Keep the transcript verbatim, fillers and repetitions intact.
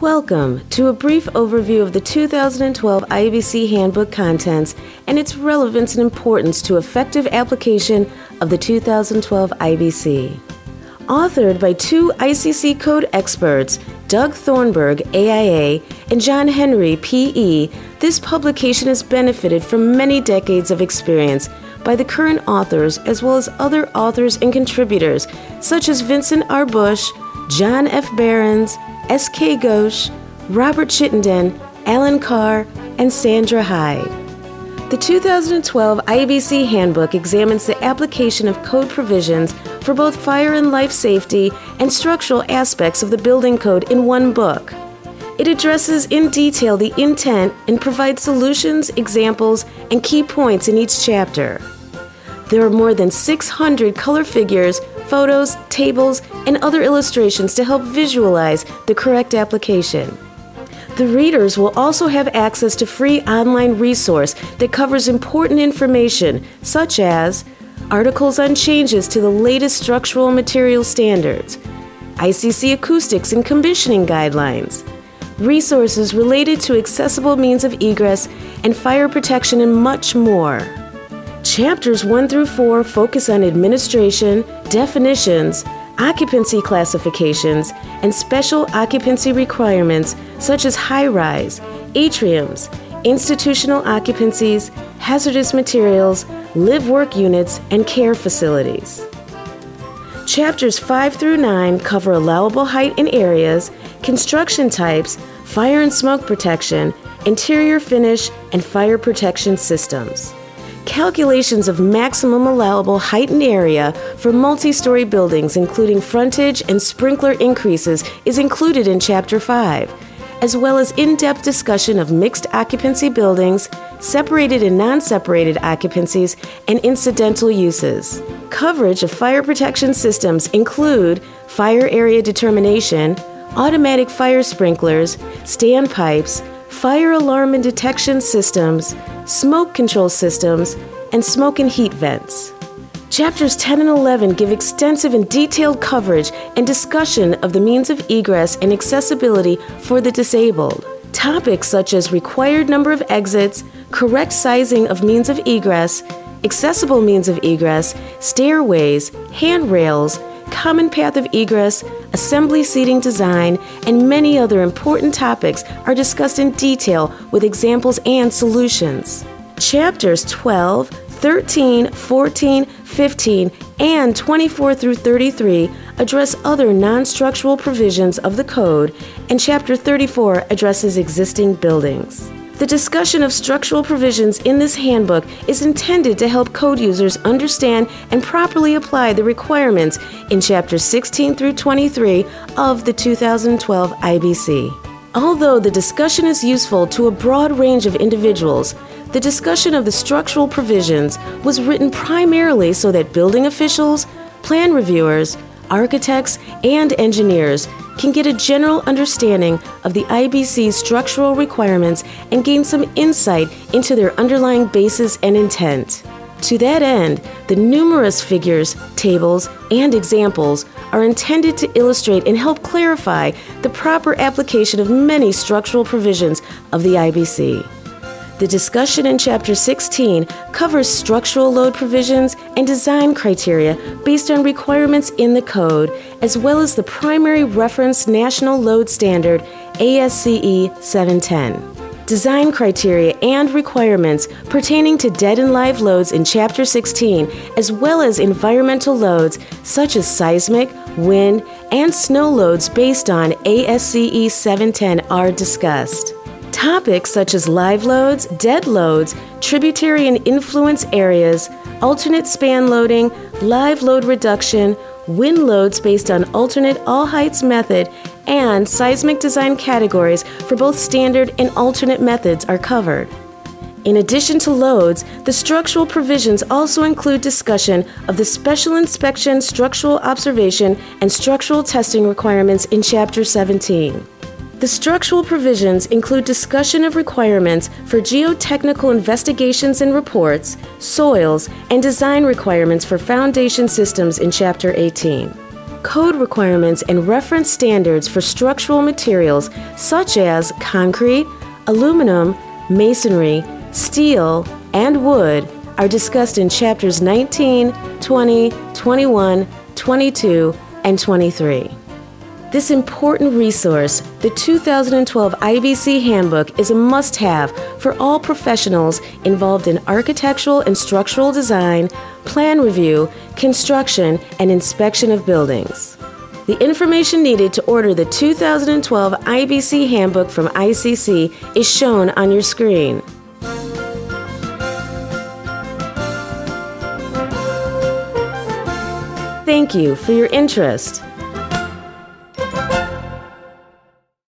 Welcome to a brief overview of the two thousand twelve I B C Handbook contents and its relevance and importance to effective application of the two thousand twelve I B C. Authored by two I C C code experts, Doug Thornburg, A I A, and John Henry, P E, this publication has benefited from many decades of experience by the current authors as well as other authors and contributors such as Vincent R. Bush, John F. Behrens, S K Ghosh, Robert Chittenden, Alan Carr, and Sandra Hyde. The two thousand twelve I B C Handbook examines the application of code provisions for both fire and life safety and structural aspects of the building code in one book. It addresses in detail the intent and provides solutions, examples, and key points in each chapter. There are more than six hundred color figures, photos, tables, and other illustrations to help visualize the correct application. The readers will also have access to free online resource that covers important information such as articles on changes to the latest structural material standards, I C C acoustics and commissioning guidelines, resources related to accessible means of egress and fire protection, and much more. Chapters one through four focus on administration, definitions, occupancy classifications, and special occupancy requirements such as high-rise, atriums, institutional occupancies, hazardous materials, live-work units, and care facilities. Chapters five through nine cover allowable height and areas, construction types, fire and smoke protection, interior finish, and fire protection systems. Calculations of maximum allowable height and area for multi-story buildings, including frontage and sprinkler increases, is included in Chapter five, as well as in-depth discussion of mixed occupancy buildings, separated and non-separated occupancies, and incidental uses. Coverage of fire protection systems include fire area determination, automatic fire sprinklers, standpipes, fire alarm and detection systems, smoke control systems, and smoke and heat vents. Chapters ten and eleven give extensive and detailed coverage and discussion of the means of egress and accessibility for the disabled. Topics such as required number of exits, correct sizing of means of egress, accessible means of egress, stairways, handrails, common path of egress, assembly seating design, and many other important topics are discussed in detail with examples and solutions. Chapters twelve, thirteen, fourteen, fifteen, and twenty-four through thirty-three address other non-structural provisions of the code, and Chapter thirty-four addresses existing buildings. The discussion of structural provisions in this handbook is intended to help code users understand and properly apply the requirements in Chapters sixteen through twenty-three of the two thousand twelve I B C. Although the discussion is useful to a broad range of individuals, the discussion of the structural provisions was written primarily so that building officials, plan reviewers, architects, and engineers can get a general understanding of the I B C's structural requirements and gain some insight into their underlying basis and intent. To that end, the numerous figures, tables, and examples are intended to illustrate and help clarify the proper application of many structural provisions of the I B C. The discussion in Chapter sixteen covers structural load provisions and design criteria based on requirements in the code, as well as the primary reference national load standard, A S C E seven ten. Design criteria and requirements pertaining to dead and live loads in Chapter sixteen, as well as environmental loads such as seismic, wind, and snow loads based on A S C E seven ten are discussed. Topics such as live loads, dead loads, tributary and influence areas, alternate span loading, live load reduction, wind loads based on alternate all heights method, and seismic design categories for both standard and alternate methods are covered. In addition to loads, the structural provisions also include discussion of the special inspection, structural observation, and structural testing requirements in Chapter seventeen. The structural provisions include discussion of requirements for geotechnical investigations and reports, soils, and design requirements for foundation systems in Chapter eighteen. code requirements and reference standards for structural materials such as concrete, aluminum, masonry, steel, and wood are discussed in chapters nineteen, twenty, twenty-one, twenty-two, and twenty-three. This important resource, the two thousand twelve I B C Handbook, is a must-have for all professionals involved in architectural and structural design, plan review, construction, and inspection of buildings. The information needed to order the two thousand twelve I B C Handbook from I C C is shown on your screen. Thank you for your interest.